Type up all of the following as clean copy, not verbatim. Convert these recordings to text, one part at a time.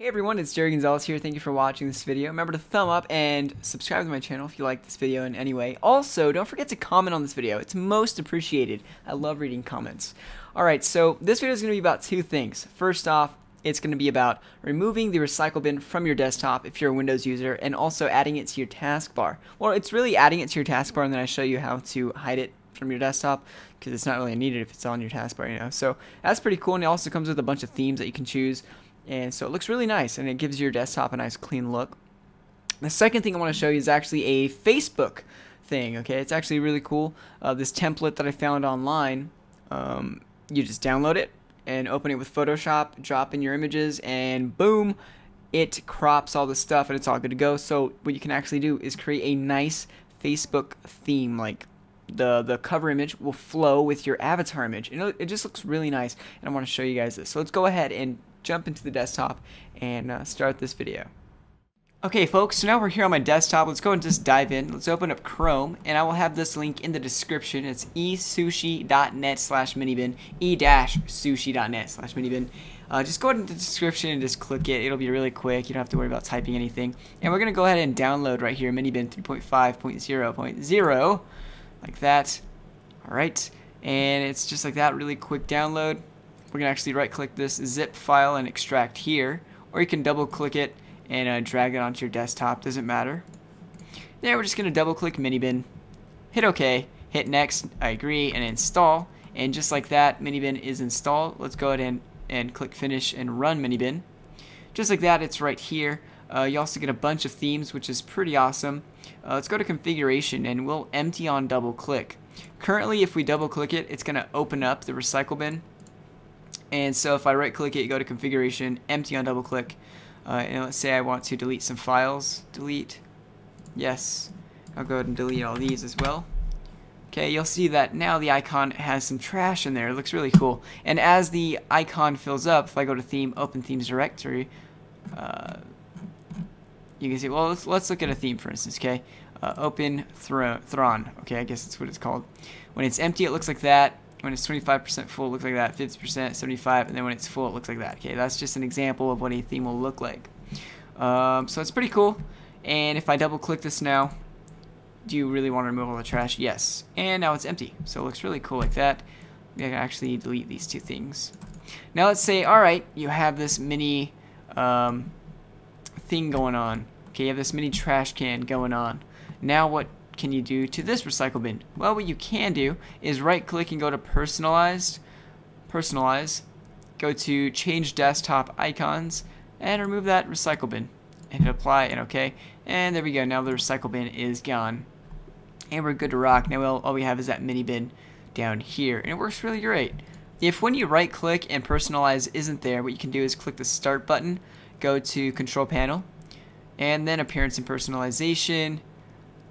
Hey everyone, it's Jerry Gonzalez here. Thank you for watching this video. Remember to thumb up and subscribe to my channel if you like this video in any way. Also, don't forget to comment on this video. It's most appreciated. I love reading comments. Alright, so this video is going to be about two things. First off, it's going to be about removing the recycle bin from your desktop if you're a Windows user and also adding it to your taskbar. Well, it's really adding it to your taskbar, and then I show you how to hide it from your desktop, because it's not really needed if it's on your taskbar, you know. So that's pretty cool, and it also comes with a bunch of themes that you can choose. And so it looks really nice, and it gives your desktop a nice clean look. The second thing I want to show you is actually a Facebook thing, okay? It's actually really cool. This template that I found online, you just download it and open it with Photoshop, drop in your images, and boom, it crops all the stuff and it's all good to go. So what you can actually do is create a nice Facebook theme. Like the cover image will flow with your avatar image, and it just looks really nice, and I want to show you guys this. So let's go ahead and jump into the desktop and start this video. Okay folks, so now we're here on my desktop. Let's go and just dive in. Let's open up Chrome, and I will have this link in the description. It's e-sushi.net/minibin, e-sushi.net/minibin. Just go ahead into the description and just click it. It'll be really quick. You don't have to worry about typing anything. And we're gonna go ahead and download right here Minibin 3.5.0.0, like that. Alright, and it's just like that, really quick download. We're gonna actually right click this zip file and extract here, or you can double click it and drag it onto your desktop, doesn't matter. Now we're just gonna double click Minibin, hit OK, hit next, I agree, and install. And just like that, Minibin is installed. Let's go ahead and click finish and run Minibin. Just like that, it's right here. You also get a bunch of themes, which is pretty awesome. Let's go to configuration, and we'll empty on double click. Currently, if we double click it, it's gonna open up the recycle bin. And so if I right click it, you go to configuration, empty on double click, and let's say I want to delete some files. Delete, yes. I'll go ahead and delete all these as well. Okay, you'll see that now the icon has some trash in there. It looks really cool. And as the icon fills up, if I go to theme, open themes directory, you can see, well, let's look at a theme, for instance, okay? Open Thrawn, okay, I guess that's what it's called. When it's empty, it looks like that. When it's 25% full, it looks like that, 50%, 75, and then when it's full, it looks like that. Okay, that's just an example of what a theme will look like. So it's pretty cool. And if I double click this now, do you really want to remove all the trash? Yes. And now it's empty. So it looks really cool like that. I can actually delete these two things. Now let's say, alright, you have this mini thing going on. Okay, you have this mini trash can going on. Now what can you do to this recycle bin? Well, what you can do is right click and go to personalize, go to change desktop icons, and remove that recycle bin, and hit apply and okay, and there we go. Now the recycle bin is gone, and we're good to rock. Now all we have is that mini bin down here, and it works really great. If when you right click and personalize isn't there, what you can do is click the start button, go to control panel, and then appearance and personalization.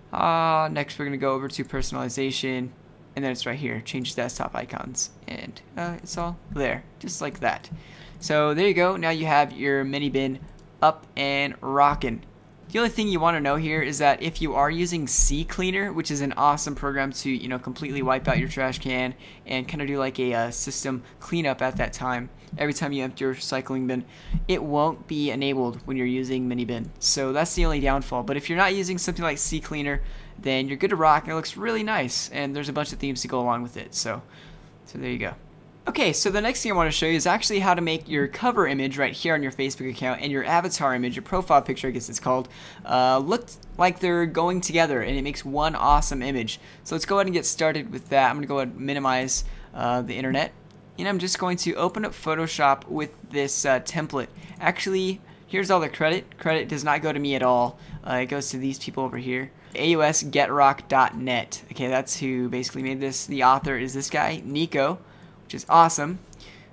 Next we're going to go over to personalization, and then it's right here, change desktop icons, and it's all there, just like that. So there you go, now you have your Minibin up and rockin'. The only thing you want to know here is that if you are using CCleaner, which is an awesome program to, you know, completely wipe out your trash can and kind of do like a system cleanup at that time, every time you empty your recycling bin, it won't be enabled when you're using Minibin. So that's the only downfall. But if you're not using something like CCleaner, then you're good to rock, and it looks really nice, and there's a bunch of themes to go along with it. So there you go. Okay, so the next thing I want to show you is actually how to make your cover image right here on your Facebook account and your avatar image, your profile picture I guess it's called, look like they're going together, and it makes one awesome image. So let's go ahead and get started with that. I'm going to go ahead and minimize the internet, and I'm just going to open up Photoshop with this template. Actually, here's all the credit. Credit does not go to me at all. It goes to these people over here. ausgetrock.net. Okay, that's who basically made this. The author is this guy, Nico, which is awesome.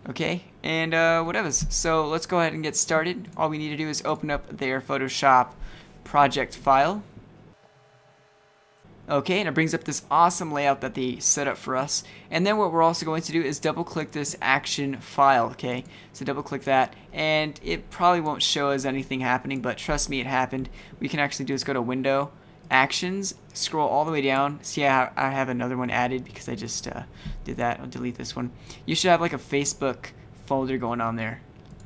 Okay, and whatevs. So let's go ahead and get started. All we need to do is open up their Photoshop project file. Okay, and it brings up this awesome layout that they set up for us. And then what we're also going to do is double click this action file, okay? So double click that, and it probably won't show us anything happening, but trust me, it happened. What we can actually do is go to Window, Actions, scroll all the way down. See, I have another one added because I just did that. I'll delete this one. You should have like a Facebook folder going on there.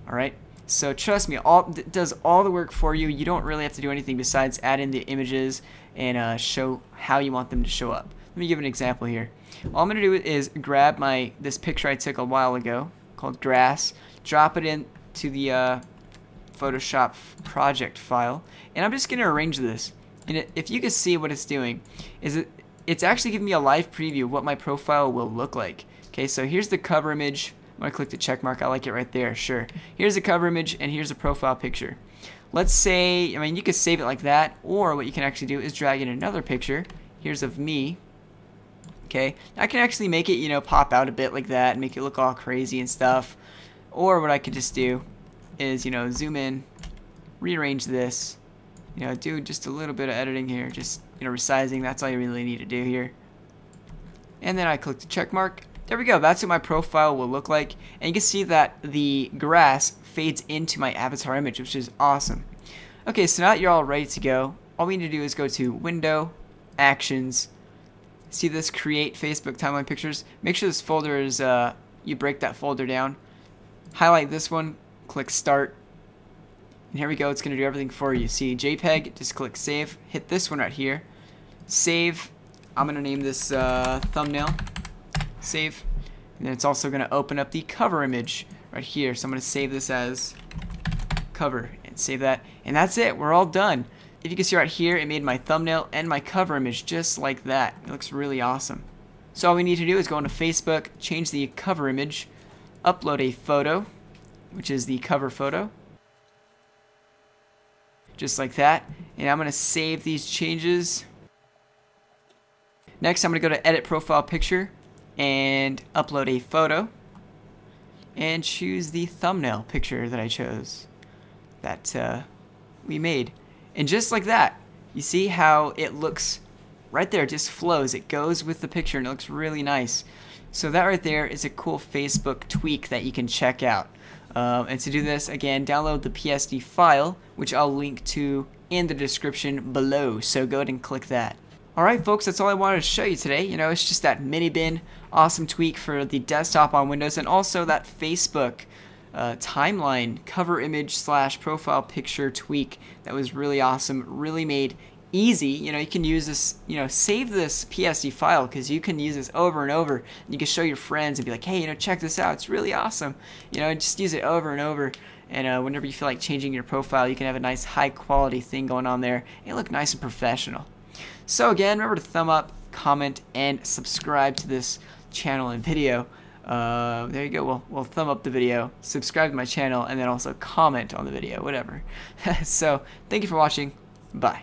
Alright, So trust me, it does all the work for you. You don't really have to do anything besides add in the images and show how you want them to show up. Let me give an example here. All I'm going to do is grab this picture I took a while ago called grass, drop it into the Photoshop project file, and I'm just going to arrange this. And if you can see what it's doing, it's actually giving me a live preview of what my profile will look like. Okay, so here's the cover image. I'm going to click the check mark. I like it right there, sure. Here's a cover image and here's a profile picture. Let's say, I mean, you could save it like that, or what you can actually do is drag in another picture. Here's of me. Okay, I can actually make it, you know, pop out a bit like that and make it look all crazy and stuff. Or what I could just do is, you know, zoom in, rearrange this, you know, do just a little bit of editing here, just, you know, resizing. That's all you really need to do here. And then I click the check mark. There we go, that's what my profile will look like. And you can see that the grass fades into my avatar image, which is awesome. Okay, so now that you're all ready to go, all we need to do is go to Window, Actions, see this Create Facebook Timeline Pictures. Make sure this folder is, you break that folder down. Highlight this one, click Start, and here we go, it's gonna do everything for you. See JPEG, just click Save, hit this one right here, Save. I'm gonna name this thumbnail. Save, and then it's also going to open up the cover image right here. So I'm going to save this as cover and save that, and that's it. We're all done. If you can see right here, it made my thumbnail and my cover image just like that. It looks really awesome. So all we need to do is go into Facebook, change the cover image, upload a photo, which is the cover photo, just like that, and I'm going to save these changes. Next, I'm going to go to Edit Profile Picture and upload a photo and choose the thumbnail picture that I chose that we made, and just like that, you see how it looks right there. It just flows, it goes with the picture, and it looks really nice. So that right there is a cool Facebook tweak that you can check out, and to do this, again, download the PSD file, which I'll link to in the description below, so go ahead and click that. Alright folks, that's all I wanted to show you today. You know, it's just that Minibin, awesome tweak for the desktop on Windows, and also that Facebook timeline cover image / profile picture tweak that was really awesome, really made easy. You know, you can use this, you know, save this PSD file because you can use this over and over. And you can show your friends and be like, hey, you know, check this out, it's really awesome. You know, just use it over and over. And whenever you feel like changing your profile, you can have a nice high quality thing going on there and look nice and professional. So again, remember to thumb up, comment, and subscribe to this channel and video. There you go. We'll thumb up the video, subscribe to my channel, and then also comment on the video, whatever. So thank you for watching. Bye.